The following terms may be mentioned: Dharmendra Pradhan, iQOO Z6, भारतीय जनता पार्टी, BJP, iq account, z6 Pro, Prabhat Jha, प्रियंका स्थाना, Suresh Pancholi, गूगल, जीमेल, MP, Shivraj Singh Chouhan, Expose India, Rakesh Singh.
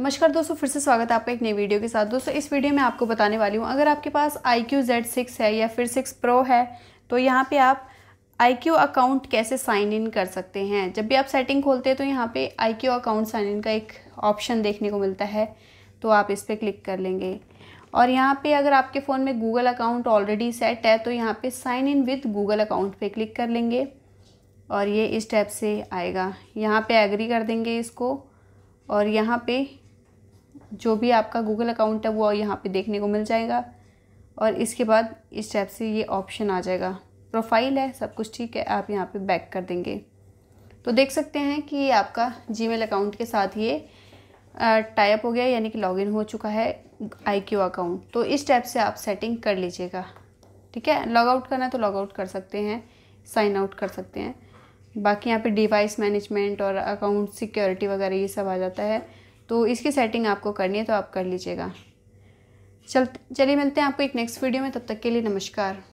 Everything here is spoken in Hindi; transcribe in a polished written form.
नमस्कार दोस्तों, फिर से स्वागत है आपका एक नई वीडियो के साथ। दोस्तों इस वीडियो में आपको बताने वाली हूँ, अगर आपके पास iQOO Z6 है या फिर 6 Pro है तो यहाँ पे आप iQOO अकाउंट कैसे साइन इन कर सकते हैं। जब भी आप सेटिंग खोलते हैं तो यहाँ पे iQOO अकाउंट साइन इन का एक ऑप्शन देखने को मिलता है, तो आप इस पर क्लिक कर लेंगे। और यहाँ पर अगर आपके फ़ोन में गूगल अकाउंट ऑलरेडी सेट है तो यहाँ पर sign in with गूगल account पर क्लिक कर लेंगे और ये इस टैब से आएगा। यहाँ पर एग्री कर देंगे इसको और यहाँ पे जो भी आपका गूगल अकाउंट है वो यहाँ पे देखने को मिल जाएगा। और इसके बाद इस टैब से ये ऑप्शन आ जाएगा, प्रोफाइल है, सब कुछ ठीक है, आप यहाँ पे बैक कर देंगे तो देख सकते हैं कि ये आपका जीमेल अकाउंट के साथ ये टाई अप हो गया, यानी कि लॉगिन हो चुका है iQOO अकाउंट। तो इस टैब से आप सेटिंग कर लीजिएगा, ठीक है। लॉग आउट करना है तो लॉग आउट कर सकते हैं, साइन आउट कर सकते हैं। बाकी यहाँ पे डिवाइस मैनेजमेंट और अकाउंट सिक्योरिटी वगैरह ये सब आ जाता है, तो इसकी सेटिंग आपको करनी है तो आप कर लीजिएगा। चलिए मिलते हैं आपको एक नेक्स्ट वीडियो में, तब तक के लिए नमस्कार।